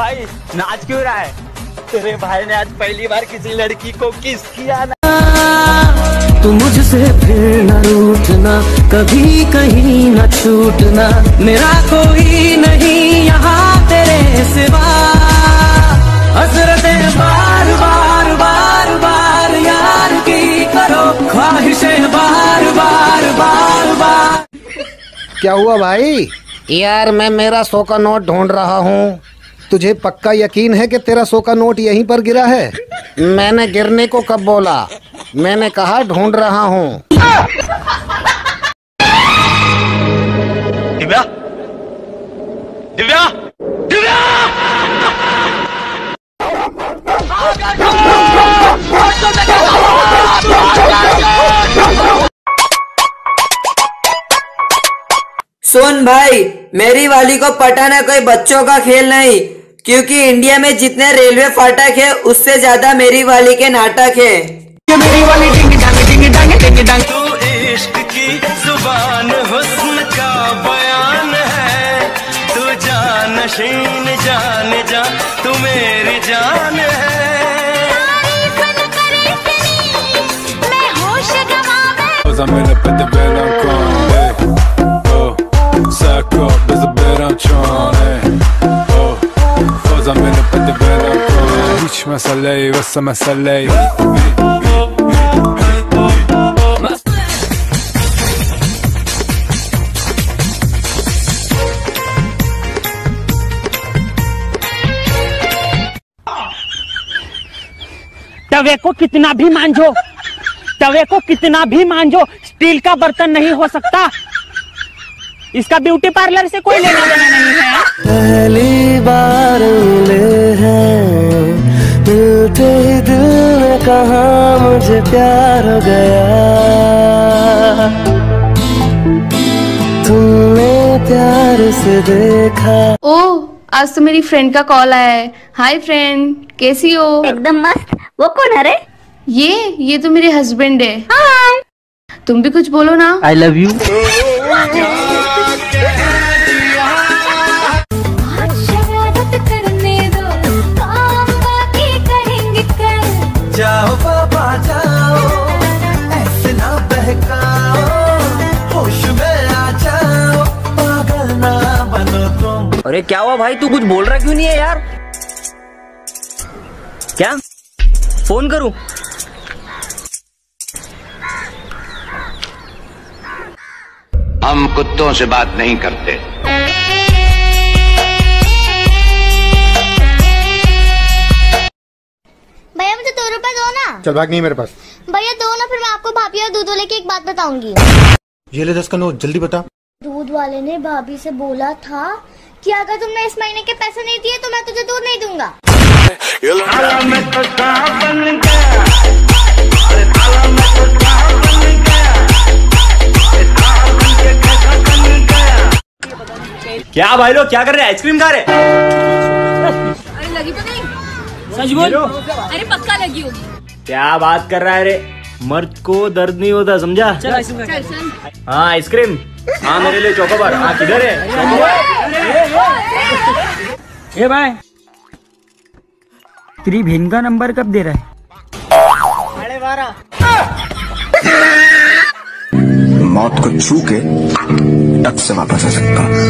भाई नाच क्यों रहा है? तेरे भाई ने आज पहली बार किसी लड़की को किस किया ना। तू मुझसे फिर न रूठना, कभी कहीं न छूटना, मेरा कोई नहीं यहाँ तेरे सिवा। हसरतें बार बार बार बार यार की करो, ख्वाहिशें बार बार बार बार। क्या हुआ भाई? यार मैं मेरा 100 का नोट ढूंढ रहा हूँ। तुझे पक्का यकीन है कि तेरा 100 का नोट यहीं पर गिरा है? मैंने गिरने को कब बोला, मैंने कहा ढूंढ रहा हूँ। दिव्या, दिव्या, दिव्या! सुन भाई, मेरी वाली को पटाना कोई बच्चों का खेल नहीं, क्योंकि इंडिया में जितने रेलवे फाटक है उससे ज्यादा मेरी वाली के नाटक है। मेरी वाली डिंग डांग डिंग डांग डिंग डांग। तू इश्क की जुबान हुस्न का बयान है, तू जान नशीन जान जा, तू मेरी जान है। तवे को कितना भी मांझो, तवे को कितना भी मांझो, स्टील का बर्तन नहीं हो सकता। इसका ब्यूटी पार्लर से कोई लेना देना नहीं है। पहली बार मिले हैं, मिलते ही दिल ने कहा मुझे प्यार हो गया। तुमने प्यार से देखा। ओ आज तो मेरी फ्रेंड का कॉल आया है। हाय फ्रेंड, कैसी हो? एकदम मस्त। वो कौन है रे? ये तो मेरे हस्बैंड है। हाय, तुम भी कुछ बोलो ना। I love you. जाओ बाबा जाओ, ऐसे ना बहकाओ, होश में आ जाओ, पागल ना बनो तुम। अरे क्या हुआ भाई, तू कुछ बोल रहा क्यों नहीं है यार? क्या फोन करूं? हम कुत्तों से बात नहीं करते। भैया मुझे 2 रुपए दो ना। चल भाग, नहीं मेरे पास। भैया दो ना, फिर मैं आपको भाभी और दूध वाले की एक बात बताऊंगी। ये ले 10 का नोट, जल्दी बता। दूध वाले ने भाभी से बोला था कि अगर तुमने इस महीने के पैसे नहीं दिए तो मैं तुझे दूध नहीं दूंगा। क्या भाई लोग क्या कर रहे हैं? आइसक्रीम खा रहे? अरे लगी तो नहीं? सच बोल। अरे पक्का लगी होगी। क्या बात कर रहा है रे, मर्द को दर्द नहीं होता, समझा? हाँ आइसक्रीम, हाँ मेरे लिए चोकोबार। हाँ किधर है? ए भाई, तेरी बहन का नंबर कब दे रहा है? 12:30। मौत को छू के टक से वापस आ सकता।